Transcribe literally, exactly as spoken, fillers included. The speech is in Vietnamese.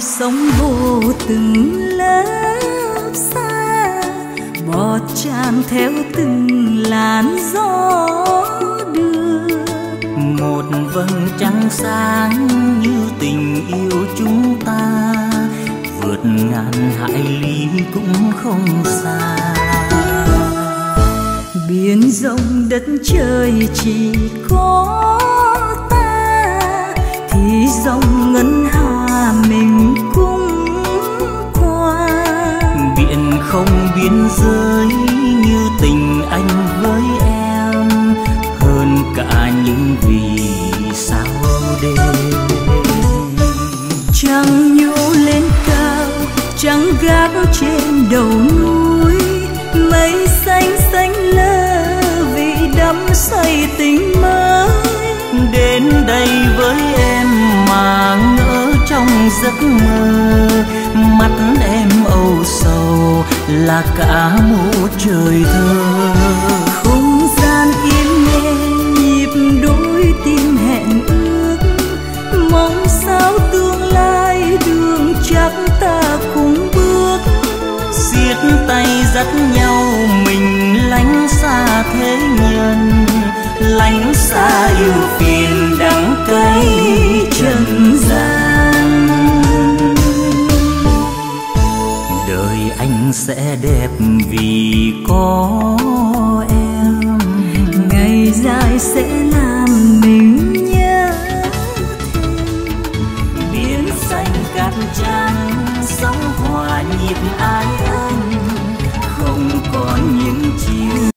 sóng vô từng lớp xa bọt chạm theo từng làn gió đưa một vầng trăng sáng như tình yêu chúng ta vượt ngàn hải lý cũng không xa. Biển rộng đất trời chỉ có ta thì dòng ngân hà mình cũng qua. Biển không biên giới như tình anh với em hơn cả những vì sao đêm. Trăng nhô lên cao, trăng gác trên đầu núi, mây xanh xanh lơ vì đắm say tình mới. Đến đây với em mà ngỡ trong giấc mơ, mắt em âu sầu là cả một trời thơ. Không gian yên nghe nhịp đôi tim hẹn ước, mong sao tương lai đường chắc ta cùng bước. Siết tay dắt nhau mình lánh xa thế nhân, lánh xa yêu phiền đắng cay trần gian. Đời anh sẽ đẹp vì có